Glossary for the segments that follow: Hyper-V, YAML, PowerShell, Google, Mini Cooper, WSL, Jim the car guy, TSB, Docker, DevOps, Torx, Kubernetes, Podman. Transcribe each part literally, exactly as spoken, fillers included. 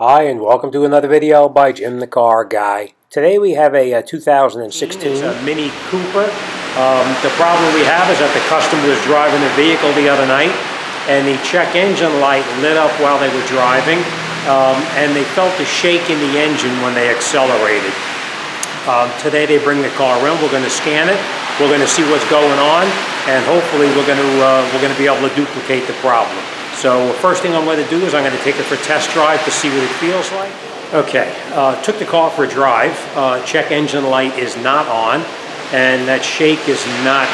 Hi, and welcome to another video by Jim the Car Guy. Today we have a, a two thousand sixteen it's a Mini Cooper. Um, the problem we have is that the customer was driving the vehicle the other night, and the check engine light lit up while they were driving, um, and they felt the shake in the engine when they accelerated. Um, today they bring the car in. We're going to scan it. We're going to see what's going on, and hopefully we're going to uh, we're going to be able to duplicate the problem. So first thing I'm going to do is I'm going to take it for a test drive to see what it feels like. Okay, uh, took the car for a drive. Uh, check engine light is not on, and that shake is not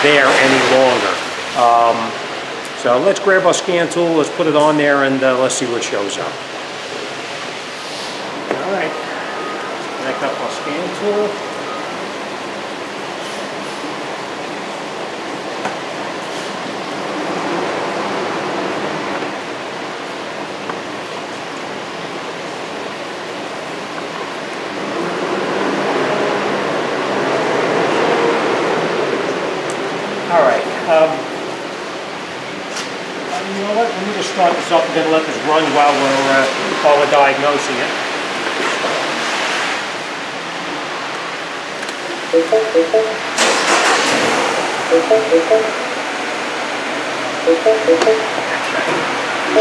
there any longer. Um, so let's grab our scan tool, let's put it on there, and uh, let's see what shows up. All right, connect up our scan tool. Alright, um, you know what, let me just start this up and then let this run while we're, uh, while we're diagnosing it.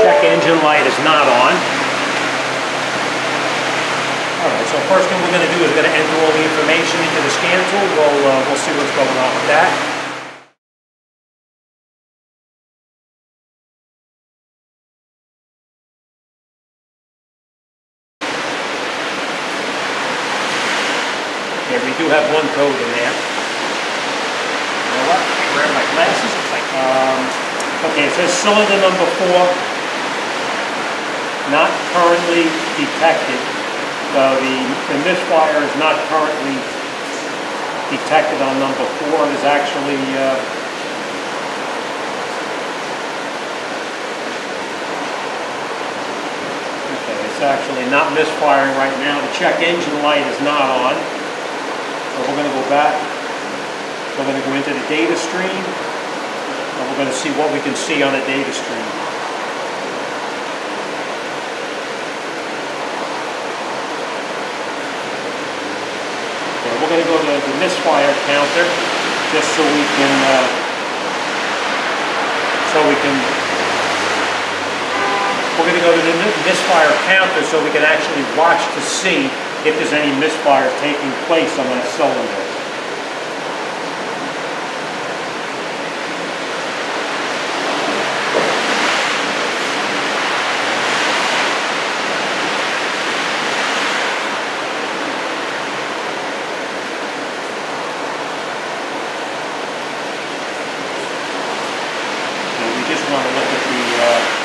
Check engine light is not on. Alright, so first thing we're going to do is we're going to enter all the information into the scan tool. We'll, uh, we'll see what's going on with that. Yeah, we do have one code in there. You know what? I grab my glasses. It's like, um, okay, it says cylinder number four, not currently detected. So the, the misfire is not currently detected on number four. There's actually uh, okay, it's actually not misfiring right now. The check engine light is not on. So we're going to go back, we're going to go into the data stream, and we're going to see what we can see on a data stream. Okay, we're going to go to the misfire counter, just so we can, uh, so we can, we're going to go to the misfire counter so we can actually watch to see if there's any misfire taking place on that cylinder. And we just want to look at the uh,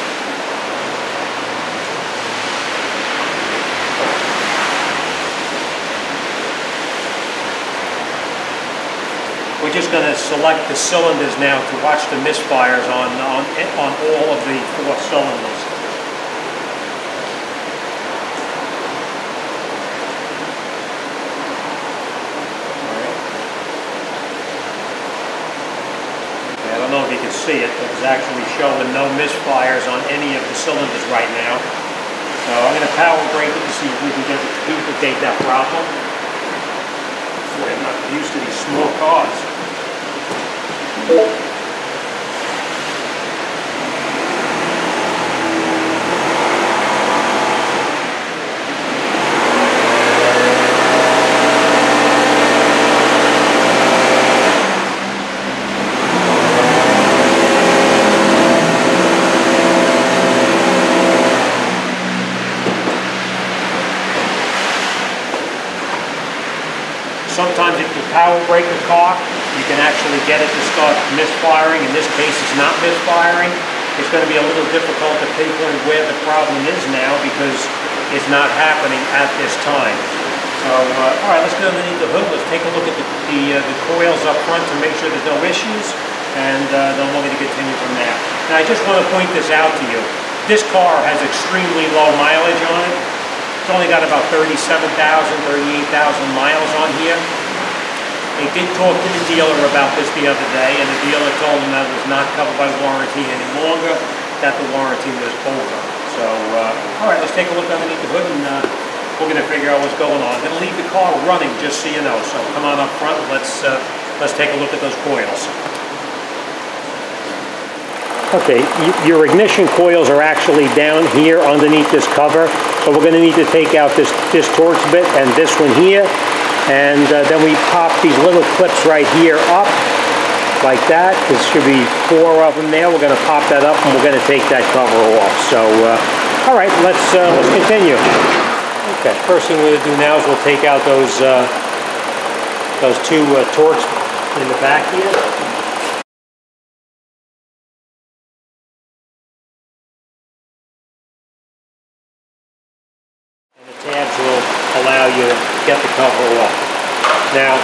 we're just going to select the cylinders now to watch the misfires on, on, on all of the four cylinders. All right. Okay, I don't know if you can see it, but it's actually showing no misfires on any of the cylinders right now. So I'm going to power brake it to see if we can get it to duplicate that problem. Boy, I'm not used to these small cars. All right, sometimes if you power brake a car, you can actually get it to start misfiring. In this case, it's not misfiring. It's going to be a little difficult to pinpoint where the problem is now because it's not happening at this time. So, uh, all right, let's go underneath the hood. Let's take a look at the, the, uh, the coils up front to make sure there's no issues, and uh, then we're going to continue from there. Now, I just want to point this out to you. This car has extremely low mileage on it. It's only got about thirty-seven thousand, thirty-eight thousand miles on here. They did talk to the dealer about this the other day, and the dealer told them that it was not covered by warranty any longer, that the warranty was over. So, uh, all right, let's take a look underneath the hood, and uh, we're going to figure out what's going on. I'm going to leave the car running, just so you know. So come on up front. Let's uh, let's take a look at those coils. Okay, your ignition coils are actually down here underneath this cover, so we're going to need to take out this, this Torx bit and this one here, and uh, then we pop these little clips right here up, like that. There should be four of them there. We're going to pop that up and we're going to take that cover off. So, uh, all right, let's, uh, let's continue. Okay, first thing we're going to do now is we'll take out those, uh, those two uh, Torx in the back here. Get the cover off. Now,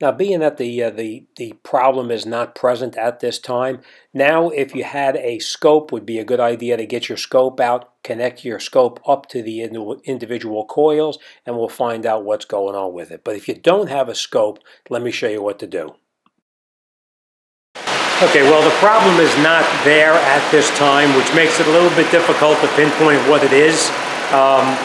now being that the, uh, the, the problem is not present at this time, now if you had a scope, would be a good idea to get your scope out, connect your scope up to the individual coils, and we'll find out what's going on with it. But if you don't have a scope, let me show you what to do. Okay, well, the problem is not there at this time, which makes it a little bit difficult to pinpoint what it is. Um,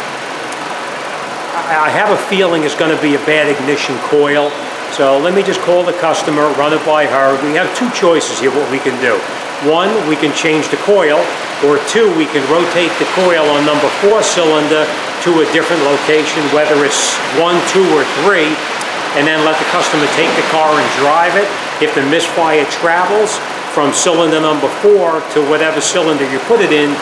I have a feeling it's going to be a bad ignition coil, so let me just call the customer, run it by her. We have two choices here what we can do. One, we can change the coil, or two, we can rotate the coil on number four cylinder to a different location, whether it's one, two, or three, and then let the customer take the car and drive it. If the misfire travels from cylinder number four to whatever cylinder you put it in,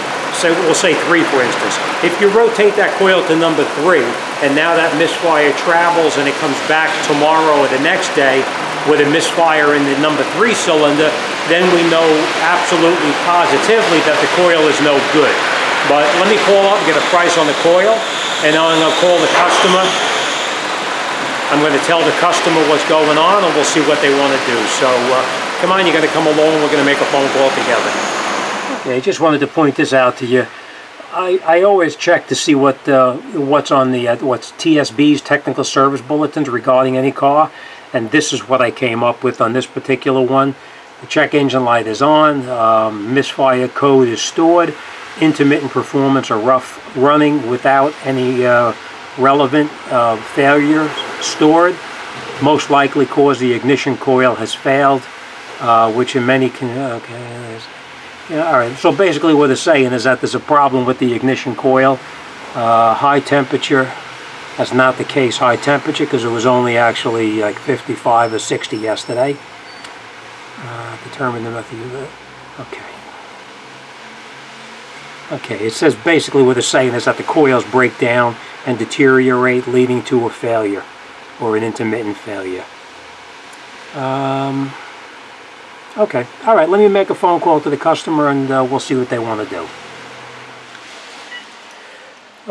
so we'll say three, for instance. If you rotate that coil to number three, and now that misfire travels and it comes back tomorrow or the next day with a misfire in the number three cylinder, then we know absolutely positively that the coil is no good. But let me call up and get a price on the coil, and I'm gonna call the customer. I'm gonna tell the customer what's going on, and we'll see what they wanna do. So uh, come on, you're gonna come along, we're gonna make a phone call together. Yeah, I just wanted to point this out to you. I, I always check to see what uh, what's on the uh, what's T S B's technical service bulletins regarding any car, and this is what I came up with on this particular one. The check engine light is on, um, misfire code is stored, intermittent performance or rough running without any uh, relevant uh, failure stored, most likely cause the ignition coil has failed, uh, which in many can okay. Yeah, all right, so basically what it's saying is that there's a problem with the ignition coil. Uh, high temperature, that's not the case, high temperature, because it was only actually like fifty-five or sixty yesterday. Uh, determine the method of it. Okay. Okay, it says basically what it's saying is that the coils break down and deteriorate, leading to a failure or an intermittent failure. Um... Okay, all right, let me make a phone call to the customer and uh, we'll see what they want to do.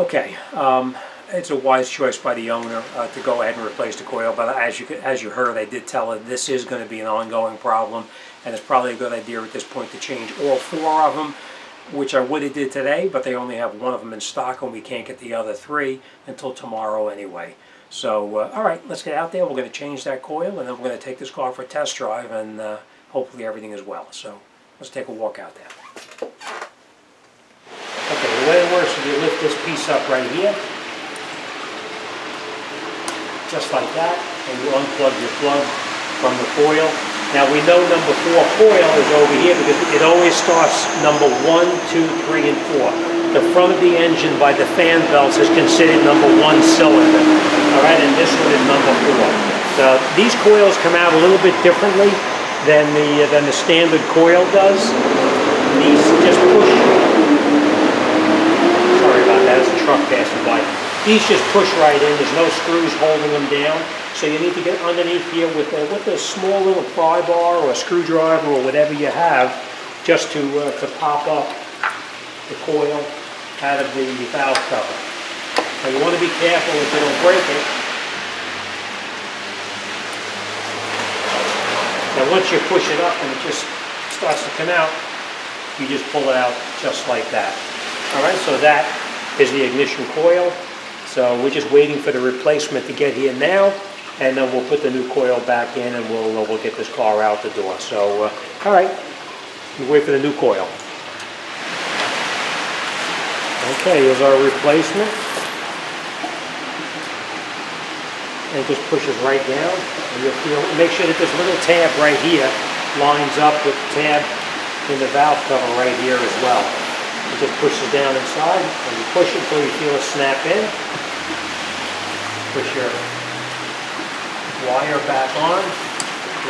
Okay, um, it's a wise choice by the owner uh, to go ahead and replace the coil, but as you, as you heard, I did tell her this is going to be an ongoing problem, and it's probably a good idea at this point to change all four of them, which I would have did today, but they only have one of them in stock and we can't get the other three until tomorrow anyway. So, uh, all right, let's get out there, we're going to change that coil, and then we're going to take this car for a test drive, and uh, hopefully everything is well. So let's take a walk out there. Okay, the way it works is you lift this piece up right here, just like that, and you unplug your plug from the coil. Now we know number four coil is over here because it always starts number one, two, three, and four. The front of the engine by the fan belts is considered number one cylinder. All right, and this one is number four. So these coils come out a little bit differently than the, than the standard coil does. These just push, sorry about that, it's a truck passing by. These just push right in, there's no screws holding them down, so you need to get underneath here with a, with a small little pry bar or a screwdriver or whatever you have, just to, uh, to pop up the coil out of the valve cover. Now you want to be careful if you don't break it. Now once you push it up and it just starts to come out, you just pull it out just like that. Alright, so that is the ignition coil. So we're just waiting for the replacement to get here now, and then we'll put the new coil back in and we'll, uh, we'll get this car out the door. So, uh, alright, you wait for the new coil. Okay, is our replacement. And it just pushes right down. And you'll feel, make sure that this little tab right here lines up with the tab in the valve cover right here as well. It just pushes down inside, and you push it until you feel it snap in. Push your wire back on,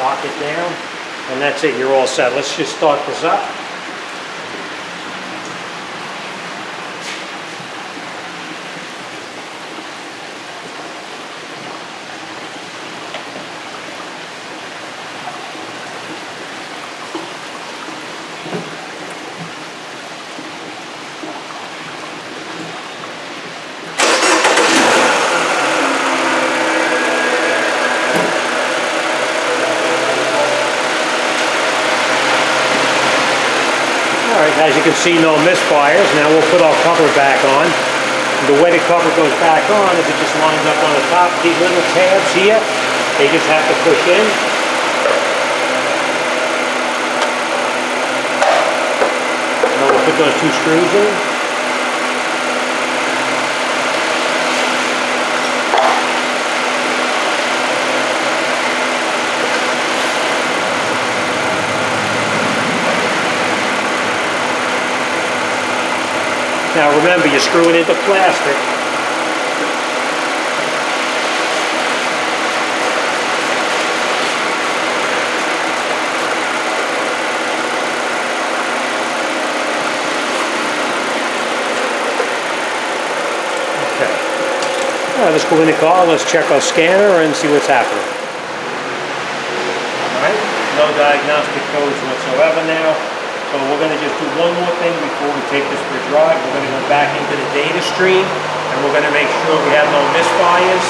lock it down, and that's it, you're all set. Let's just start this up. As you can see, no misfires. Now we'll put our cover back on. The way the cover goes back on is it just lines up on the top. These little tabs here, they just have to push in. Now we'll put those two screws in. Now remember, you're screwing into plastic. Okay. Now let's go in the car, let's check our scanner and see what's happening. Alright, no diagnostic codes whatsoever now. So we're going to just do one more thing before we take this for a drive. We're going to go back into the data stream, and we're going to make sure we have no misfires.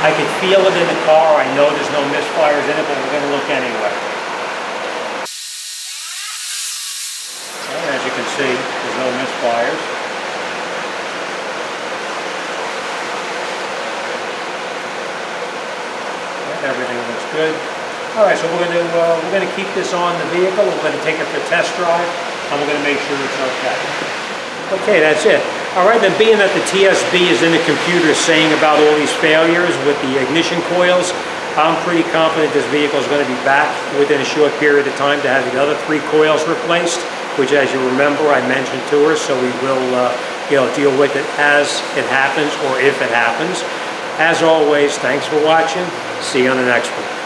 I can feel it in the car. I know there's no misfires in it, but we're going to look anyway. And as you can see, there's no misfires. Everything looks good. All right, so we're going to uh, we're going to keep this on the vehicle. We're going to take it for a test drive, and we're going to make sure it's okay. Okay, that's it. All right, then being that the T S B is in the computer saying about all these failures with the ignition coils, I'm pretty confident this vehicle is going to be back within a short period of time to have the other three coils replaced, which, as you remember, I mentioned to her. So we will uh, you know deal with it as it happens or if it happens. As always, thanks for watching. See you on the next one.